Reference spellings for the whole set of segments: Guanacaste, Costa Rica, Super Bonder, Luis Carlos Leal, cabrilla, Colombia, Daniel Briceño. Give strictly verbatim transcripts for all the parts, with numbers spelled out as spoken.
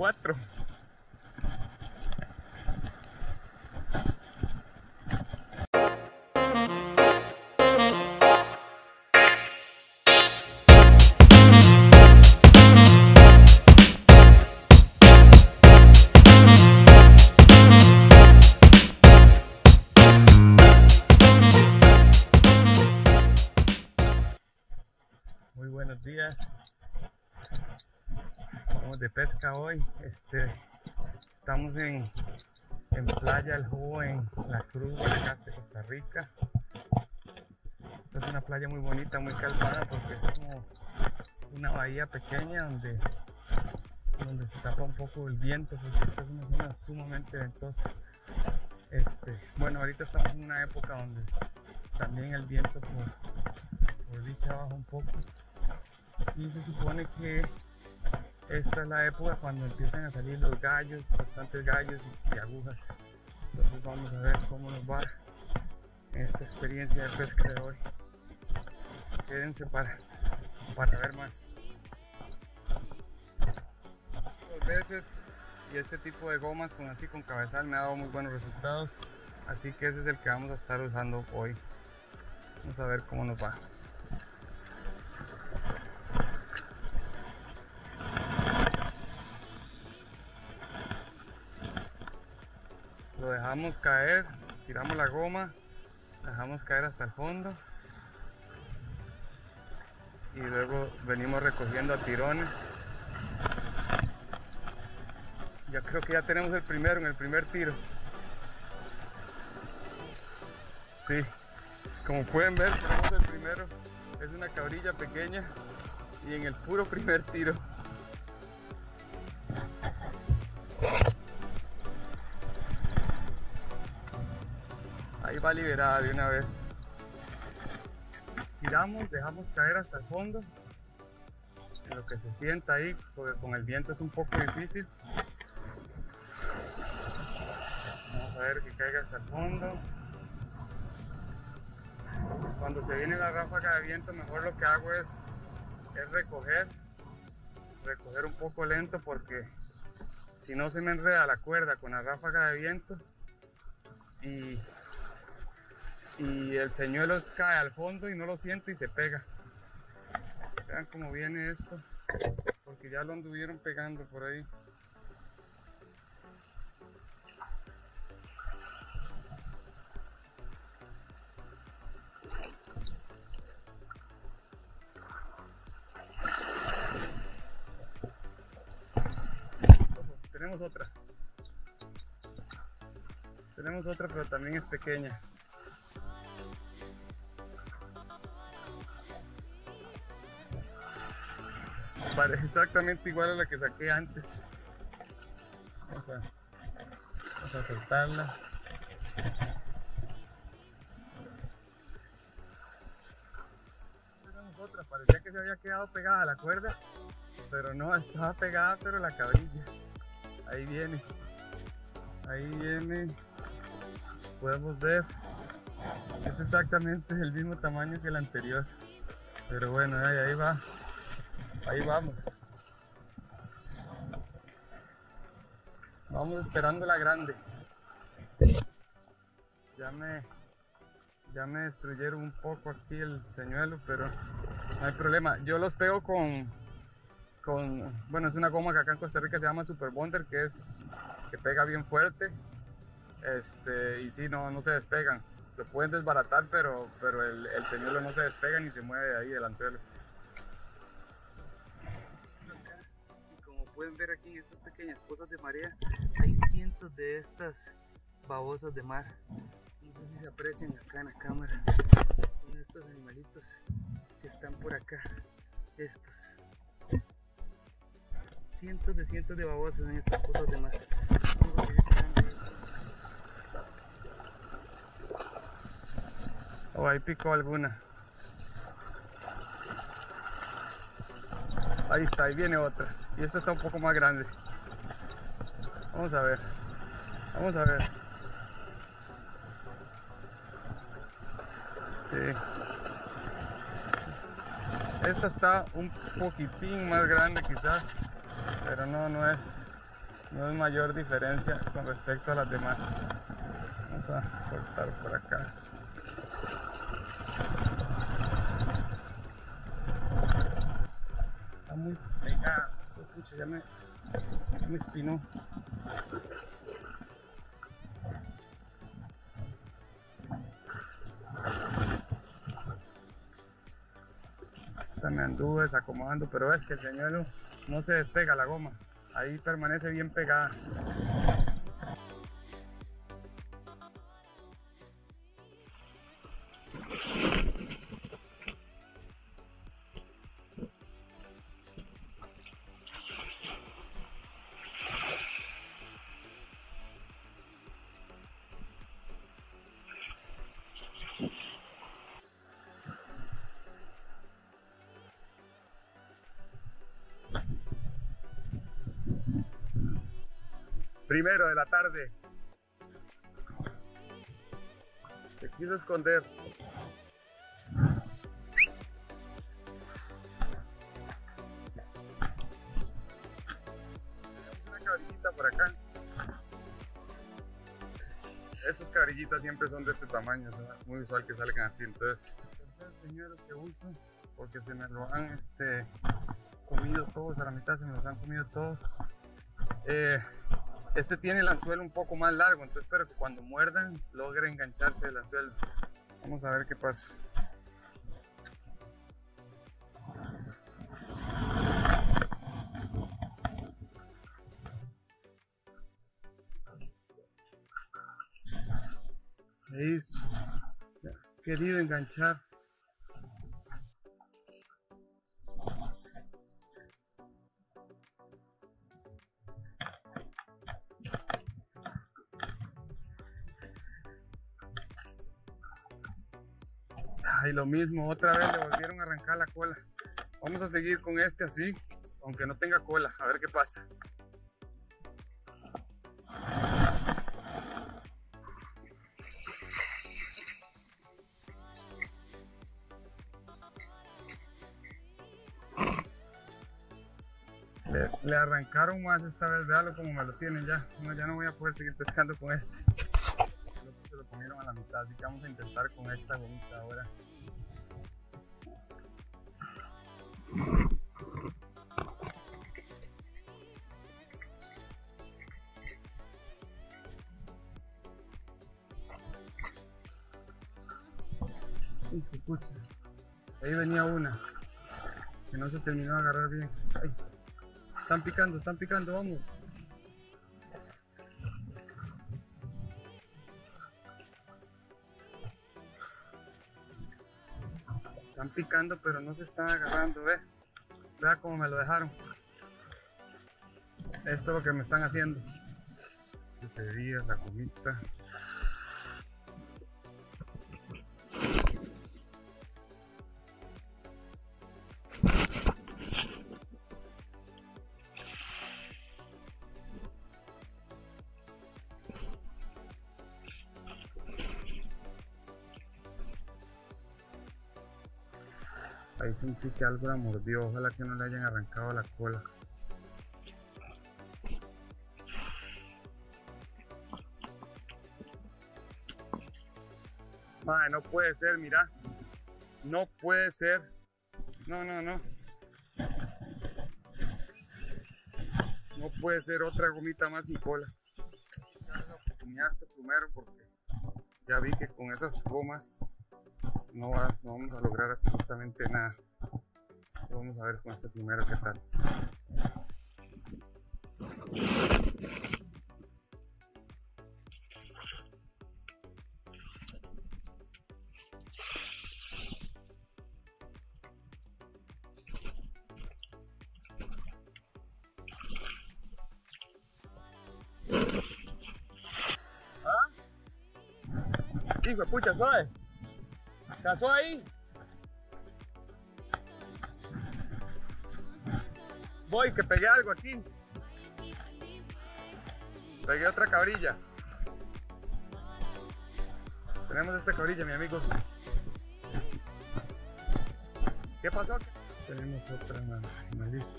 cuatro. Muy buenos días. Vamos de pesca hoy. Este, estamos en, en Playa El Jugo, en la Cruz, Guanacaste, Costa Rica. Es una playa muy bonita, muy calmada, porque es como una bahía pequeña donde, donde se tapa un poco el viento, porque esta es una zona sumamente ventosa. Este, bueno, ahorita estamos en una época donde también el viento por, por dicha baja un poco. Y se supone que esta es la época cuando empiezan a salir los gallos, bastantes gallos y, y agujas. Entonces vamos a ver cómo nos va esta experiencia de pesca de hoy. Quédense para, para ver más. Dos veces y este tipo de gomas con así con cabezal me ha dado muy buenos resultados. Así que ese es el que vamos a estar usando hoy. Vamos a ver cómo nos va. Lo dejamos caer, tiramos la goma, dejamos caer hasta el fondo y luego venimos recogiendo a tirones. Ya creo que ya tenemos el primero en el primer tiro. Sí, como pueden ver, tenemos el primero. Es una cabrilla pequeña y en el puro primer tiro. Ahí va liberada de una vez. Tiramos, dejamos caer hasta el fondo. En lo que se sienta ahí, porque con el viento es un poco difícil. Vamos a ver que caiga hasta el fondo. Cuando se viene la ráfaga de viento, mejor lo que hago es, es recoger. Recoger un poco lento, porque si no se me enreda la cuerda con la ráfaga de viento. Y... y el señuelo cae al fondo y no lo siento y se pega. Vean cómo viene esto, porque ya lo anduvieron pegando por ahí. Tenemos otra. Tenemos otra, pero también es pequeña. Parece exactamente igual a la que saqué antes. Vamos a, vamos a soltarla. Tenemos otra, parecía que se había quedado pegada a la cuerda, pero no, estaba pegada, pero la cabrilla. Ahí viene, ahí viene. Podemos ver, es exactamente el mismo tamaño que el anterior, pero bueno, ahí, ahí va. Ahí vamos. Vamos esperando la grande. Ya me, ya me destruyeron un poco aquí el señuelo, pero no hay problema. Yo los pego con, con, bueno, es una goma que acá en Costa Rica se llama Super Bonder, que es, que pega bien fuerte. Este, y sí, no, no se despegan. Lo pueden desbaratar, pero, pero el, el señuelo no se despega ni se mueve de ahí del anzuelo. Pueden ver aquí en estas pequeñas pozas de marea hay cientos de estas babosas de mar. No sé si se aprecian acá en la cámara. Son estos animalitos que están por acá. Estos. Cientos de cientos de babosas en estas pozas de mar. Vamos a seguir tirando. Oh, ahí picó alguna. Ahí está, ahí viene otra. Y esta está un poco más grande. Vamos a ver. Vamos a ver. Sí. Esta está un poquitín más grande quizás. Pero no, no es. no hay mayor diferencia con respecto a las demás. Vamos a soltar por acá. Está muy pegado. Pucha, ya me, ya me espinó. Me anduve desacomodando, pero es que el señuelo no se despega la goma, ahí permanece bien pegada. Primero de la tarde. Se quiso esconder. Una cabrillita por acá. Estas cabrillitas siempre son de este tamaño, ¿no? Es muy usual que salgan así. Entonces, señores, que gusto, porque se me lo han este, comido todos, a la mitad se me los han comido todos. Eh, Este tiene el anzuelo un poco más largo, entonces espero que cuando muerdan logre engancharse el anzuelo. Vamos a ver qué pasa. ¿Veis? Querido enganchar. Y lo mismo, otra vez le volvieron a arrancar la cola. Vamos a seguir con este así, aunque no tenga cola, a ver qué pasa. Le, le arrancaron más esta vez, véalo como me lo tienen ya. No, ya no voy a poder seguir pescando con este. Se lo comieron a la mitad, así que vamos a intentar con esta gomita ahora. Uy, qué pucha. Ahí venía una que no se terminó de agarrar bien. Ay. Están picando, están picando, vamos. Están picando, pero no se están agarrando, ¿ves? Vea cómo me lo dejaron. Esto es lo que me están haciendo. Este la comita. Ahí sentí que algo la mordió, ojalá que no le hayan arrancado la cola. Madre, no puede ser, mira. No puede ser. No, no, no. No puede ser, otra gomita más sin cola. Ya la oportunidad este primero porque ya vi que con esas gomas No, va, no vamos a lograr absolutamente nada. Vamos a ver con este primero qué tal. ¿Ah? Hijo de pucha, ¿sabes? ¿Cansó ahí? Voy, que pegué algo aquí. Pegué otra cabrilla. Tenemos esta cabrilla, mi amigo. ¿Qué pasó? Tenemos otra en la lista.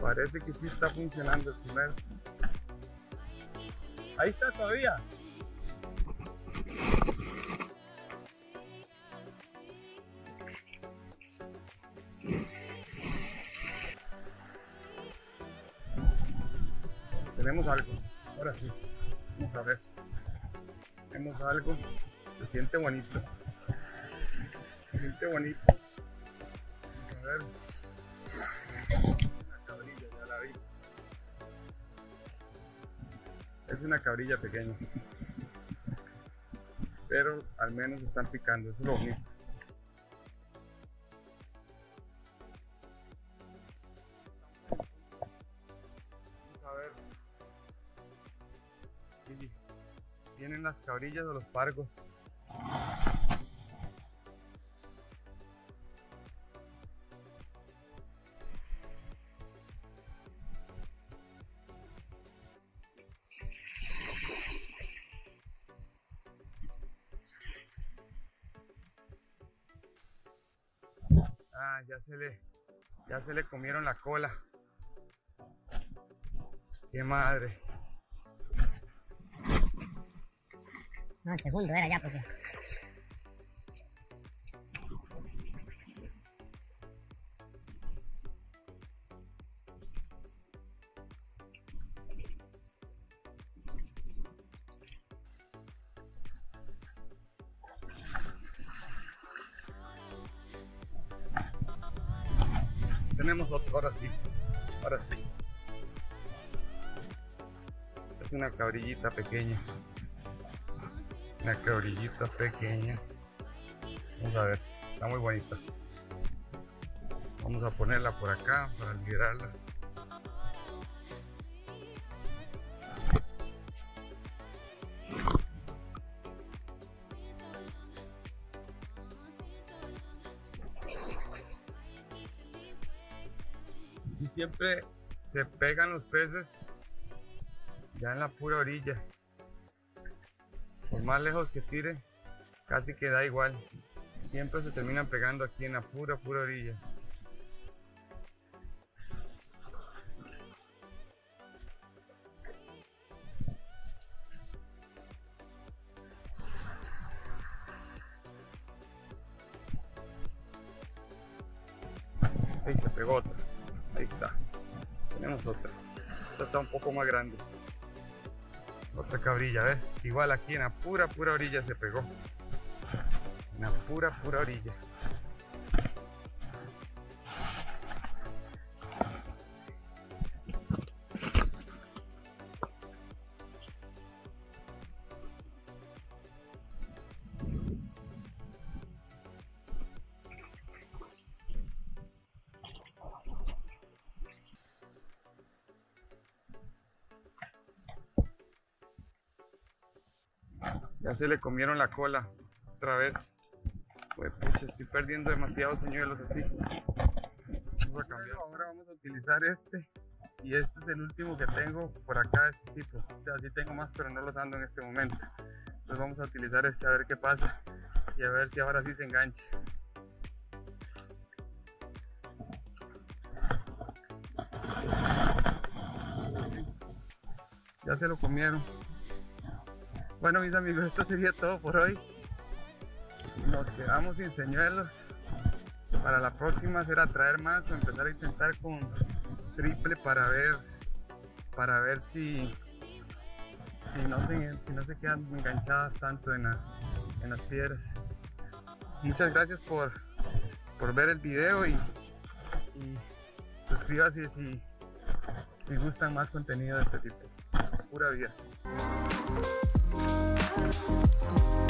Parece que sí está funcionando el primero. Ahí está todavía. Tenemos algo. Ahora sí. Vamos a ver. Tenemos algo. Se siente bonito. Se siente bonito. Vamos a ver. Una cabrilla, ya la vi. Es una cabrilla pequeña. Pero al menos están picando. Eso es lo bonito. Vamos a ver. Sí, vienen las cabrillas de los pargos. Ah, ya se le, ya se le comieron la cola. ¡Qué madre! No, el segundo era ya, porque... Tenemos otro, ahora sí, ahora sí. Es una cabrillita pequeña. Una cabrillita pequeña. Vamos a ver, está muy bonita. Vamos a ponerla por acá para liberarla. Y siempre se pegan los peces ya en la pura orilla. Por más lejos que tire, casi que da igual. Siempre se terminan pegando aquí en la pura, pura orilla. Ahí se pegó otra. Ahí está. Tenemos otra. Esta está un poco más grande. Otra cabrilla, ¿ves? Igual aquí en la pura, pura orilla se pegó. En la pura, pura orilla. Ya se le comieron la cola otra vez. Pues pucha, estoy perdiendo demasiados señuelos así. Vamos a cambiar. Ahora vamos a utilizar este. Y este es el último que tengo por acá de este tipo. O sea, sí tengo más, pero no los ando en este momento. Entonces vamos a utilizar este a ver qué pasa. Y a ver si ahora sí se engancha. Ya se lo comieron. Bueno, mis amigos, esto sería todo por hoy. Nos quedamos sin señuelos. Para la próxima será traer más o empezar a intentar con triple para ver para ver si si no se, si no se quedan enganchadas tanto en, la, en las piedras. Muchas gracias por, por ver el video y, y suscríbase si, si gustan más contenido de este tipo. Pura vida. Thank you.